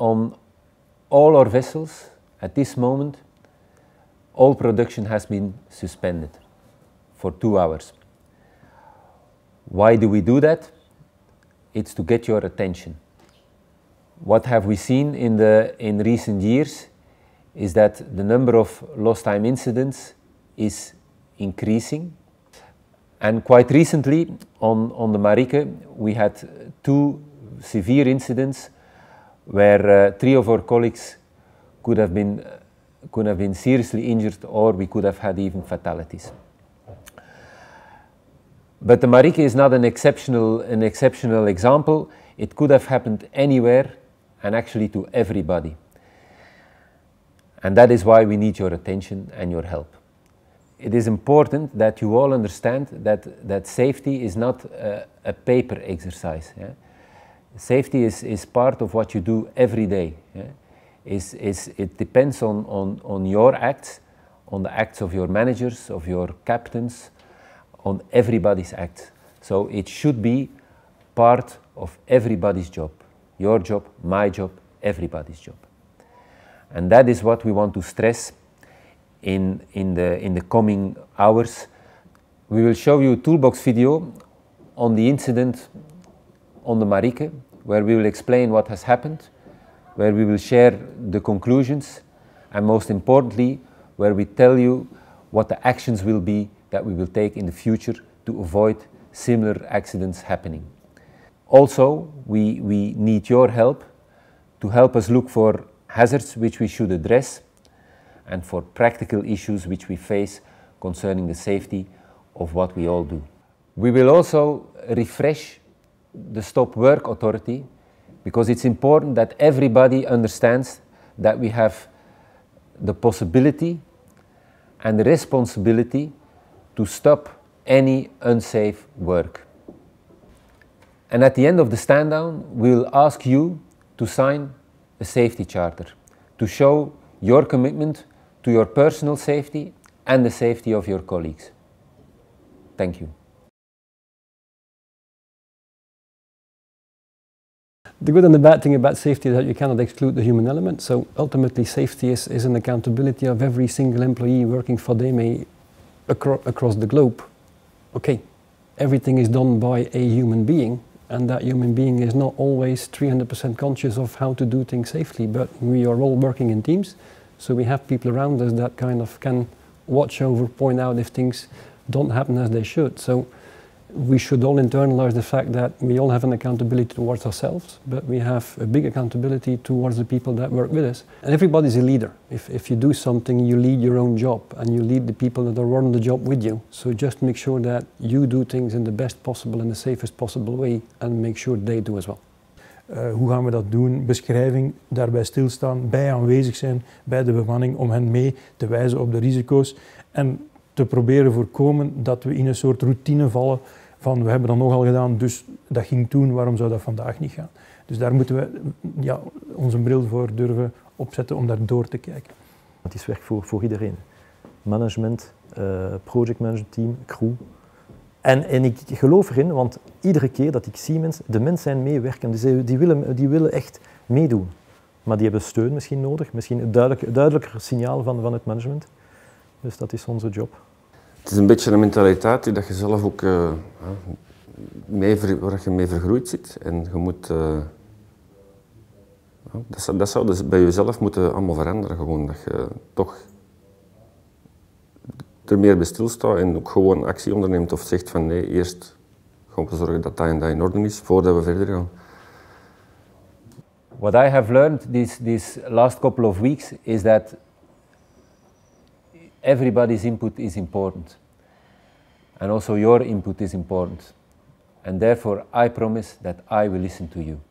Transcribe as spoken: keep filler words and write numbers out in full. on all our vessels at this moment, all production has been suspended for two hours. Why do we do that? It's to get your attention. What have we seen in, the, in recent years is that the number of lost time incidents is increasing. And quite recently on, on the Marika, we had two severe incidents where uh, three of our colleagues could have been could have been seriously injured, or we could have had even fatalities. But the Marika is not an exceptional an exceptional example. It could have happened anywhere, and actually to everybody. And that is why we need your attention and your help. It is important that you all understand that, that safety is not a, a paper exercise. Yeah? Safety is, is part of what you do every day. Yeah? Is, is, it depends on, on, on your acts, on the acts of your managers, of your captains, on everybody's acts. So it should be part of everybody's job. Your job, my job, everybody's job. And that is what we want to stress in, in, the, in the coming hours. We will show you a toolbox video on the incident on the Marika, where we will explain what has happened, where we will share the conclusions, and most importantly, where we tell you what the actions will be that we will take in the future to avoid similar accidents happening. Also, we, we need your help to help us look for hazards which we should address, and for practical issues which we face concerning the safety of what we all do. We will also refresh the Stop Work Authority, because it's important that everybody understands that we have the possibility and the responsibility to stop any unsafe work. And at the end of the stand down, we will ask you to sign a safety charter to show your commitment to your personal safety and the safety of your colleagues. Thank you. The good and the bad thing about safety is that you cannot exclude the human element. So ultimately, safety is, is an accountability of every single employee working for D E M E acro across the globe. Okay, everything is done by a human being, and that human being is not always three hundred percent conscious of how to do things safely, but we are all working in teams, so we have people around us that kind of can watch over, point out if things don't happen as they should. So we should all internalize the fact that we all have an accountability towards ourselves, but we have a big accountability towards the people that work with us. And everybody's a leader. If, if you do something, you lead your own job, and you lead the people that are on the job with you. So just make sure that you do things in the best possible and the safest possible way, and make sure they do as well. Uh, hoe gaan we dat doen? Beschrijving, daarbij stilstaan, bij aanwezig zijn, bij de bemanning, om hen mee te wijzen op de risico's. En te proberen voorkomen dat we in een soort routine vallen van we hebben dat nogal gedaan, dus dat ging toen, waarom zou dat vandaag niet gaan? Dus daar moeten we ja, onze bril voor durven opzetten om daar door te kijken. Het is werk voor, voor iedereen. Management, uh, projectmanagement team, crew. En, en ik geloof erin, want iedere keer dat ik zie mensen, de mensen zijn meewerken, die, die, willen, die willen echt meedoen. Maar die hebben steun misschien nodig, misschien een duidelijk, duidelijker signaal van, van het management. Dus dat is onze job. Het is een beetje een mentaliteit dat je zelf ook uh, mee, waar je mee vergroeid zit. En je moet, uh, dat, zou, dat zou dus bij jezelf moeten allemaal veranderen. Gewoon dat je toch er meer bij stilstaat en ook gewoon actie onderneemt of zegt van nee, eerst gaan we zorgen dat dat en dat in orde is voordat we verder gaan. What I have learned these, these last couple of weeks is that everybody's input is important, and also your input is important, and therefore I promise that I will listen to you.